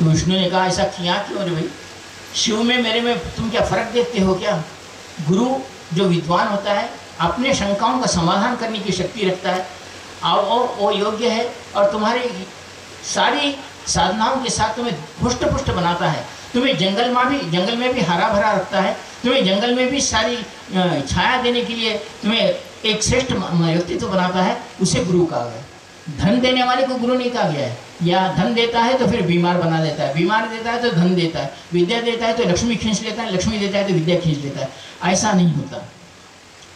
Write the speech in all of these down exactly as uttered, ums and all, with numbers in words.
तो विष्णु ने कहा ऐसा किया क्यों रे भाई, शिव में मेरे में तुम क्या फ़र्क देखते हो क्या? गुरु जो विद्वान होता है अपने शंकाओं का समाधान करने की शक्ति रखता है और वो योग्य है और तुम्हारी सारी साधनाओं के साथ तुम्हें पुष्ट पुष्ट बनाता है, तुम्हें जंगल में भी जंगल में भी हरा भरा रखता है, तुम्हें जंगल में भी सारी छाया देने के लिए तुम्हें एक श्रेष्ठ व्यक्तित्व बनाता है, उसे गुरु कहा गया। धन देने वाले को गुरु नहीं कहा गया है, या धन देता है तो फिर बीमार बना देता है, बीमार देता है तो धन देता है, विद्या देता है तो लक्ष्मी खींच लेता है, लक्ष्मी देता है तो विद्या खींच लेता है। ऐसा नहीं होता।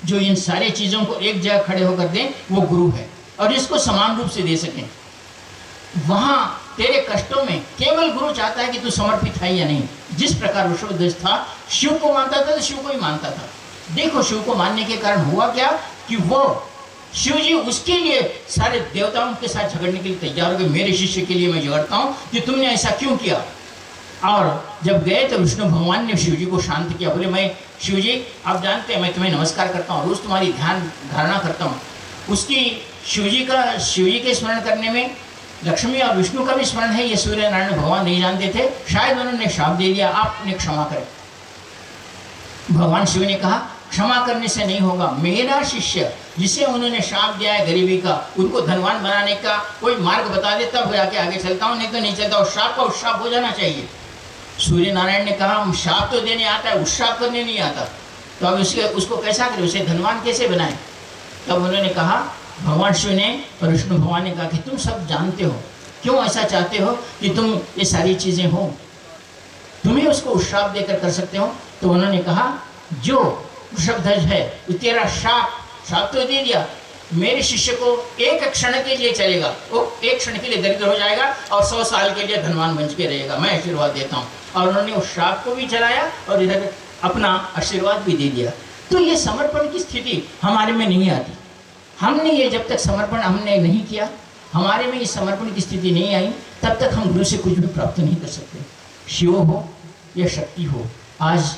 जो इन सारे चीज़ों को एक जगह खड़े होकर दें वो गुरु है और इसको समान रूप से दे सकें। वहाँ तेरे कष्टों में केवल गुरु चाहता है कि तू समर्पित है या नहीं। जिस प्रकार विश्वदेश था, शिव को मानता था तो शिव को ही मानता था। देखो शिव को मानने के कारण हुआ क्या कि वो शिव जी उसके लिए सारे देवताओं के साथ झगड़ने के लिए तैयार हो गए। मेरे शिष्य के लिए मैं झगड़ता हूँ कि तुमने ऐसा क्यों किया। और जब गए तो विष्णु भगवान ने शिव जी को शांत किया। बोले मैं शिव जी आप जानते हैं मैं तुम्हें नमस्कार करता हूँ, रोज़ तुम्हारी ध्यान धारणा करता हूँ। उसकी शिव जी का शिव जी के स्मरण करने में लक्ष्मी और विष्णु का भी स्मरण है, ये सूर्य नारायण भगवान नहीं जानते थे, शायद उन्होंने शाप दे दिया आपने क्षमा करें। भगवान शिव ने कहा क्षमा करने से नहीं होगा, मेरा शिष्य जिसे उन्होंने शाप दिया है गरीबी का, उनको धनवान बनाने का कोई मार्ग बता दे तब जाके आगे चलता हूँ, नहीं तो नहीं चलता। उस शाप का उस शाप हो जाना चाहिए। सूर्य नारायण ने कहा शाप तो देने आता है, उस शाप करने नहीं आता, तो अब उसके उसको कैसा करें, उसे धनवान कैसे बनाए। तब उन्होंने कहा भगवान शिव ने और विष्णु भगवान ने कहा कि तुम सब जानते हो, क्यों ऐसा चाहते हो कि तुम ये सारी चीज़ें हो, तुम्हें उसको उस श्राप देकर कर सकते हो। तो उन्होंने कहा जो वृषभध्वज है तेरा श्राप श्राप तो दे दिया, मेरे शिष्य को एक क्षण के लिए चलेगा, वो एक क्षण के लिए दरिद्र हो जाएगा और सौ साल के लिए धनवान बन के रहेगा, मैं आशीर्वाद देता हूँ। और उन्होंने उस श्राप को भी चलाया और इधर अपना आशीर्वाद भी दे दिया। तो ये समर्पण की स्थिति हमारे में नहीं आती। हमने ये जब तक समर्पण हमने नहीं किया, हमारे में इस समर्पण की स्थिति नहीं आई, तब तक हम गुरु से कुछ भी प्राप्त नहीं कर सकते। शिव हो या शक्ति हो, आज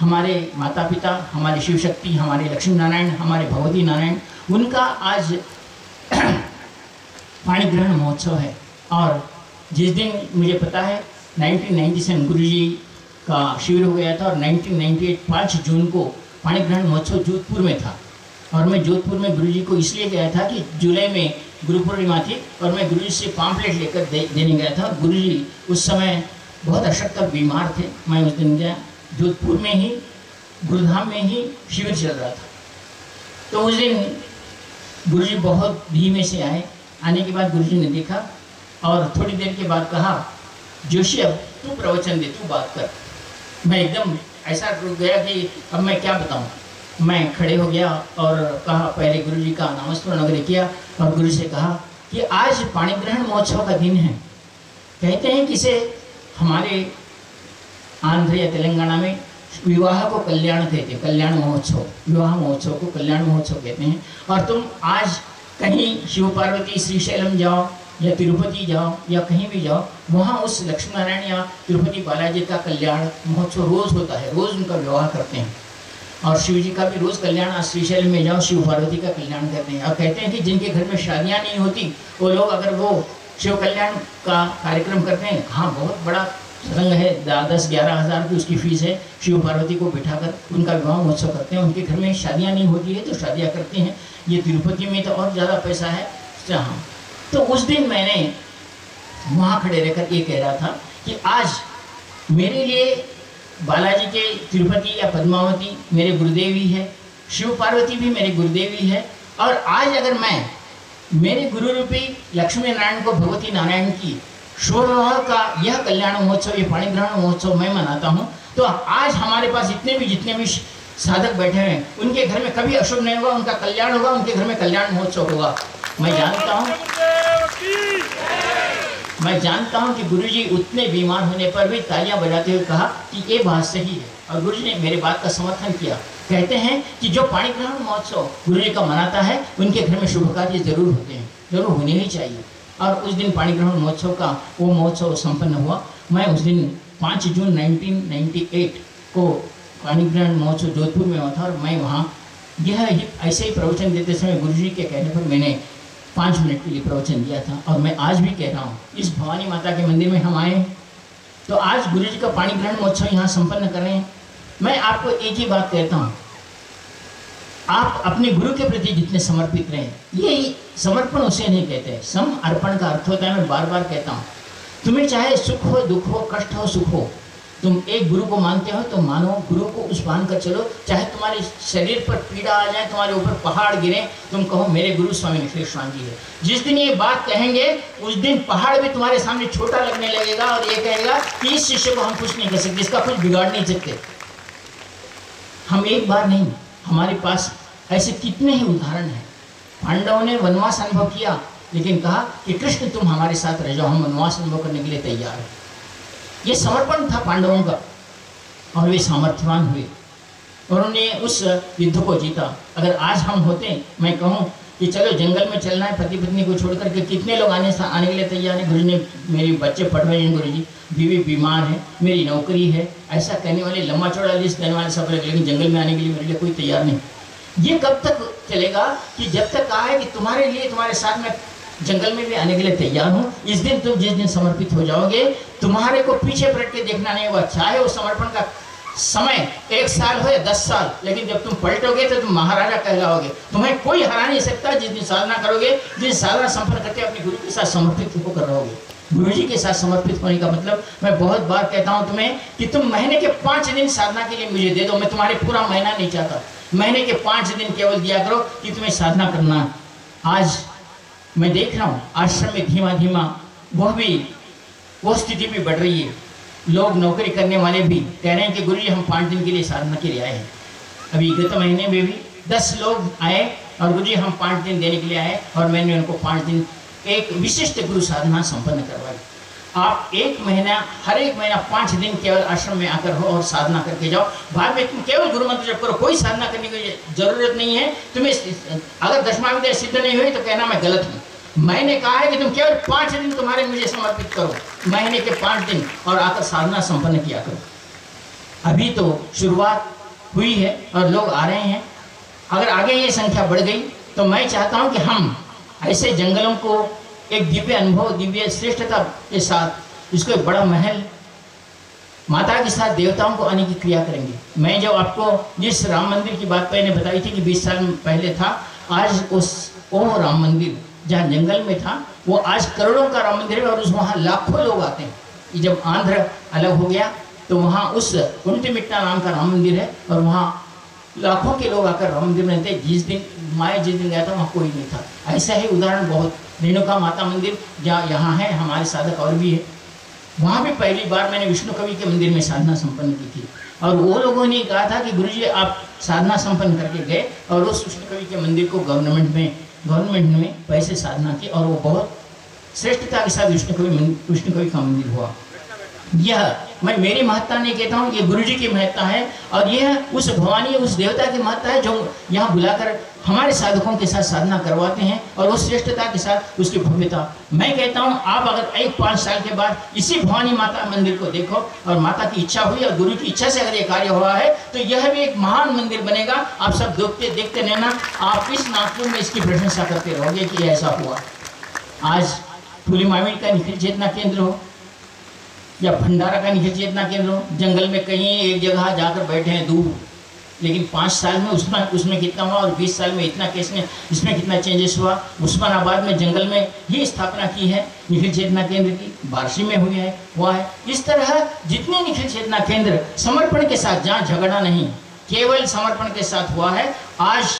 हमारे माता पिता, हमारे शिव शक्ति, हमारे लक्ष्मी नारायण, हमारे भगवती नारायण, उनका आज पाणी ग्रहण महोत्सव है। और जिस दिन मुझे पता है नाइनटीन नाइन्टी सेवन गुरुजी का शिविर हो गया था और नाइनटीन नाइन्टी एट पाँच जून को पाणी ग्रहण महोत्सव जोधपुर में था। और मैं जोधपुर में गुरुजी को इसलिए गया था कि जुलाई में गुरु पूर्णिमा थी और मैं गुरुजी से पाम्पलेट लेकर दे, देने गया था। गुरुजी उस समय बहुत अशक्त और बीमार थे। मैं उस दिन गया, जोधपुर में ही गुरुधाम में ही शिविर चल रहा था। तो उस दिन गुरुजी बहुत धीमे से आए, आने के बाद गुरुजी ने देखा और थोड़ी देर के बाद कहा जोशी अब तू प्रवचन दे, तू बात कर। मैं एकदम ऐसा रुक गया कि अब मैं क्या बताऊँ। मैं खड़े हो गया और कहा पहले गुरुजी का नामस्मरण वगैरह किया और गुरुजी से कहा कि आज पाणी ग्रहण महोत्सव का दिन है। कहते हैं कि इसे हमारे आंध्र या तेलंगाना में विवाह को कल्याण कहते हैं, कल्याण महोत्सव, विवाह महोत्सव को कल्याण महोत्सव कहते हैं। और तुम आज कहीं शिव पार्वती श्री शैलम जाओ या तिरुपति जाओ या कहीं भी जाओ, वहाँ उस लक्ष्मी नारायण या तिरुपति बालाजी का कल्याण महोत्सव रोज़ होता है, रोज़ उनका विवाह करते हैं। और शिव जी का भी रोज़ कल्याण, आज श्रीशैल में जाओ शिव पार्वती का कल्याण करते हैं। और कहते हैं कि जिनके घर में शादियां नहीं होती वो लोग अगर वो शिव कल्याण का कार्यक्रम करते हैं, हाँ बहुत बड़ा संग है, दस ग्यारह हज़ार की उसकी फीस है, शिव पार्वती को बिठाकर उनका विवाह महोत्सव करते हैं। उनके घर में शादियाँ नहीं होती है तो शादियाँ करते हैं। ये तिरुपति में तो और ज़्यादा पैसा है जहाँ। तो उस दिन मैंने वहाँ खड़े रहकर ये कह रहा था कि आज मेरे लिए बालाजी के तिरुपति या पद्मावती मेरे गुरुदेवी है, शिव पार्वती भी मेरे गुरुदेवी है। और आज अगर मैं मेरे गुरु रूपी लक्ष्मी नारायण को, भगवती नारायण की शोरह का यह कल्याण महोत्सव, ये पाणी ग्रहण महोत्सव मैं मनाता हूँ, तो आज हमारे पास इतने भी जितने भी साधक बैठे हैं उनके घर में कभी अशुभ नहीं होगा, उनका कल्याण होगा, उनके घर में कल्याण महोत्सव होगा। मैं जानता हूँ मैं जानता हूं कि गुरुजी उतने बीमार होने पर भी तालियां बजाते हुए कहा कि ये बात सही है। और गुरुजी ने मेरे बात का समर्थन किया। कहते हैं कि जो पाणी ग्रहण महोत्सव गुरुजी का मनाता है उनके घर में शुभ कार्य जरूर होते हैं, जरूर होने ही चाहिए। और उस दिन पाणी ग्रहण महोत्सव का वो महोत्सव संपन्न हुआ। मैं उस दिन पाँच जून नाइनटीन नाइन्टी एट को पाणी ग्रहण महोत्सव जोधपुर में हुआ था और मैं वहाँ यह ही ऐसे ही प्रवचन देते समय गुरुजी के कहने पर मैंने पाँच मिनट के लिए प्रवचन दिया था। और मैं आज भी कह रहा हूँ, इस भवानी माता के मंदिर में हम आए, तो आज गुरु जी का पाणी ग्रहण महोत्सव यहाँ संपन्न कर रहे हैं। मैं आपको एक ही बात कहता हूँ, आप अपने गुरु के प्रति जितने समर्पित रहें, यही समर्पण उसे नहीं कहते हैं। सम अर्पण का अर्थ होता है, मैं बार बार कहता हूँ, तुम्हें चाहे सुख हो दुख हो, कष्ट हो सुख हो, तुम एक गुरु को मानते हो तो मानो, गुरु को उस मान कर चलो। चाहे तुम्हारे शरीर पर पीड़ा आ जाए, तुम्हारे ऊपर पहाड़ गिरे, तुम कहो मेरे गुरु स्वामी निखिल चेतना जी है। जिस दिन ये बात कहेंगे उस दिन पहाड़ भी तुम्हारे सामने छोटा लगने लगेगा और ये कहेगा कि इस शिष्य को हम कुछ नहीं कर सकते, इसका कुछ बिगाड़ नहीं सकते। हम एक बार नहीं, हमारे पास ऐसे कितने ही उदाहरण हैं। पांडवों ने वनवास अनुभव किया, लेकिन कहा कि कृष्ण तुम हमारे साथ रह जाओ, हम वनवास अनुभव करने के लिए तैयार हैं। ये समर्पण था पांडवों का और वे सामर्थ्यवान हुए और उन्होंने उस युद्ध को जीता। अगर आज हम होते, मैं कहूँ कि चलो जंगल में चलना है, पति पत्नी को छोड़कर के कितने लोग आने आने के लिए तैयार हैं। गुरु ने मेरे बच्चे पढ़ रहे हैं, गुरु जी बीवी बीमार है, मेरी नौकरी है, ऐसा कहने वाले लम्बा चौड़ा लिस्ट कहने वाले सब लोग, लेकिन जंगल में आने के लिए मेरे लिए कोई तैयार नहीं। ये कब तक चलेगा कि जब तक कहा है कि तुम्हारे लिए तुम्हारे साथ में जंगल में भी आने के लिए तैयार हूँ। इस दिन तुम जिस दिन समर्पित हो जाओगे, तुम्हारे को पीछे पलट के देखना नहीं होगा, चाहे वो समर्पण का समय एक साल हो या दस साल, लेकिन जब तुम पलटोगे तो तुम महाराजा कहलाओगे। तुम्हें कोई हरा नहीं सकता जिस दिन साधना करोगे, जिस साधना संपर्क करके अपने गुरु के साथ समर्पित होकर रहोगे। गुरु जी के साथ समर्पित होने का मतलब, मैं बहुत बार कहता हूँ तुम्हें कि तुम महीने के पाँच दिन साधना के लिए मुझे दे दो, मैं तुम्हारे पूरा महीना नहीं चाहता, महीने के पाँच दिन केवल दिया करो कि तुम्हें साधना करना। आज मैं देख रहा हूँ आश्रम में धीमा धीमा वह भी वो स्थिति भी बढ़ रही है। लोग नौकरी करने वाले भी कह रहे हैं कि गुरु जी हम पाँच दिन के लिए साधना के लिए आए हैं। अभी गत महीने में भी दस लोग आए और गुरु जी हम पाँच दिन देने के लिए आए और मैंने उनको पाँच दिन एक विशिष्ट गुरु साधना संपन्न करवाई। आप एक महीना, हर एक महीना पाँच दिन केवल आश्रम में आकर हो और साधना करके जाओ। बाद में तुम केवल गुरु मंत्र जप करो, कोई साधना करने की जरूरत नहीं है। तुम्हें अगर दशमाविद्या सिद्ध नहीं हुई तो कहना मैं गलत हूँ। मैंने कहा है कि तुम केवल पाँच दिन तुम्हारे मुझे समर्पित करो, महीने के पाँच दिन, और आकर साधना संपन्न किया करो। अभी तो शुरुआत हुई है और लोग आ रहे हैं। अगर आगे ये संख्या बढ़ गई तो मैं चाहता हूँ कि हम ऐसे जंगलों को एक दिव्य अनुभव, दिव्य श्रेष्ठता के साथ इसको एक बड़ा महल माता के साथ देवताओं को आने की क्रिया करेंगे। मैं जब आपको जिस राम मंदिर की बात मैंने बताई थी कि बीस साल पहले था, आज उस वो राम मंदिर जहाँ जंगल में था वो आज करोड़ों का राम मंदिर है और उस वहाँ लाखों लोग आते हैं। जब आंध्र अलग हो गया तो वहाँ उस कुंटीमिट्टा नाम का राम मंदिर है और वहाँ लाखों के लोग आकर राम मंदिर में रहते। जिस दिन माए जिस दिन गया था वहाँ कोई नहीं था। ऐसा ही उदाहरण बहुत, रेणुका माता मंदिर जहाँ यहाँ है, हमारे साधक और भी है, वहाँ भी पहली बार मैंने विष्णु कवि के मंदिर में साधना संपन्न की थी और वो लोगों ने कहा था कि गुरुजी आप साधना संपन्न करके गए और उस विष्णु कवि के मंदिर को गवर्नमेंट में गवर्नमेंट में पैसे साधना की और वो बहुत श्रेष्ठता के साथ विष्णु कवि विष्णु कवि का मंदिर हुआ। यह मैं मेरी महत्ता नहीं कहता हूँ, ये गुरुजी की महत्ता है और यह उस भवानी उस देवता की महत्ता है जो यहाँ बुलाकर हमारे साधकों के साथ साधना करवाते हैं और उस श्रेष्ठता के साथ उसकी भव्यता। मैं कहता हूँ आप अगर एक पाँच साल के बाद इसी भवानी माता मंदिर को देखो और माता की इच्छा हुई और गुरु की इच्छा से अगर ये कार्य हुआ है तो यह भी एक महान मंदिर बनेगा। आप सब देखते देखते रहना, आप इस नागपुर में इसकी प्रशंसा करते रहोगे कि ऐसा हुआ। आज फूली मावी का निखिल चेतना केंद्र हो या भंडारा का निखिल चेतना केंद्र हो, जंगल में कहीं एक जगह जाकर बैठे हैं दूर, लेकिन पाँच साल में उसमें उसमें कितना हुआ और बीस साल में इतना केस में इसमें कितना चेंजेस हुआ। उस्मानाबाद में जंगल में ही स्थापना की है निखिल चेतना केंद्र की, बारसी में हुई है हुआ है। इस तरह जितने निखिल चेतना केंद्र समर्पण के साथ, जहाँ झगड़ा नहीं, केवल समर्पण के साथ हुआ है, आज